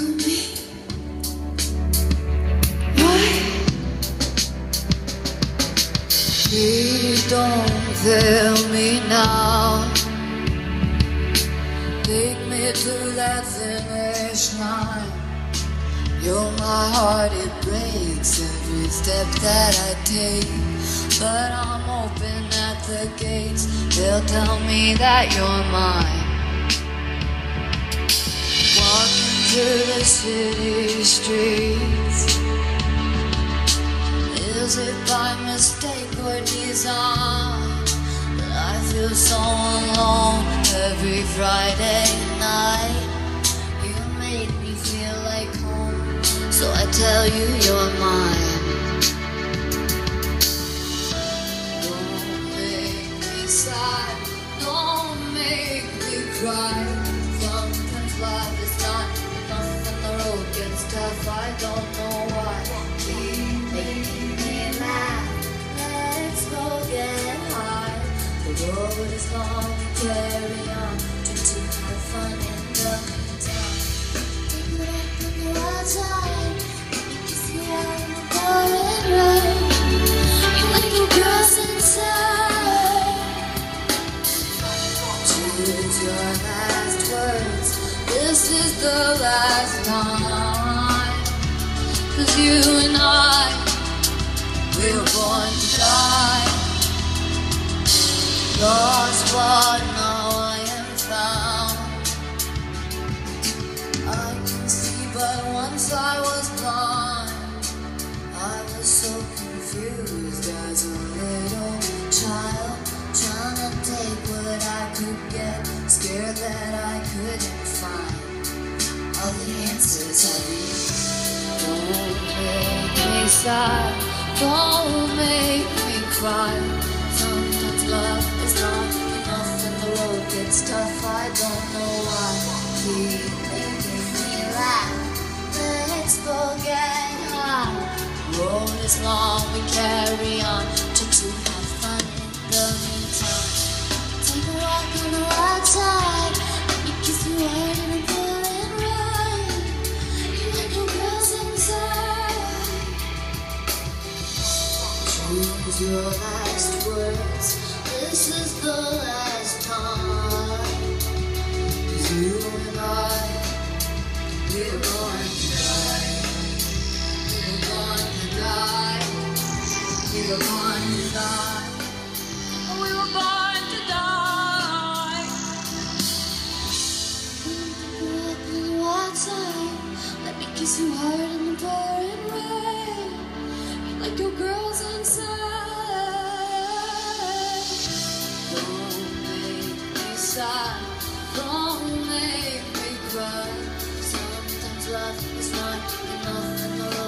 to me? Why? Please don't fail me now. Take me to that finish line. You're my heart, it breaks every step that I take. But I'm open at the gates, they'll tell me that you're mine. Walking through the city streets, is it by mistake or design? But I feel so alone every Friday night. You made me feel like home, so I tell you you're mine. Don't make me sad, don't make me cry. Sometimes life is not enough and the road gets tough, I don't know why. Keep making me laugh, let's go get high. The road is long, carry on, just to have fun in the town. Take me back when you were time, let me kiss you out in the pouring rain. You little girls inside, choose your last words, this is the last time. Cause you and I, we were born to die. Lost but now I am found. I can see, but once I was blind. I was so confused as a little child, trying to take what I could get, scared that I couldn't find all the answers I need. Don't make me sad, don't make me cry. Sometimes love not enough and the road gets tough, I don't know why. Keep making me laugh, let's go get high. The road is long, we carry on, just to have fun in the meantime. Take a walk on the wild side, let me kiss you hard in the pouring rain. You little girls inside, choose your last words, this is the last time. Cause you and I, we're going to die. We're going to die. We're going to die. We were born to die. Come up in the wild side, let me kiss you hard in the pouring rain. Like your girls inside. Don't make me cry. Sometimes love is not enough and the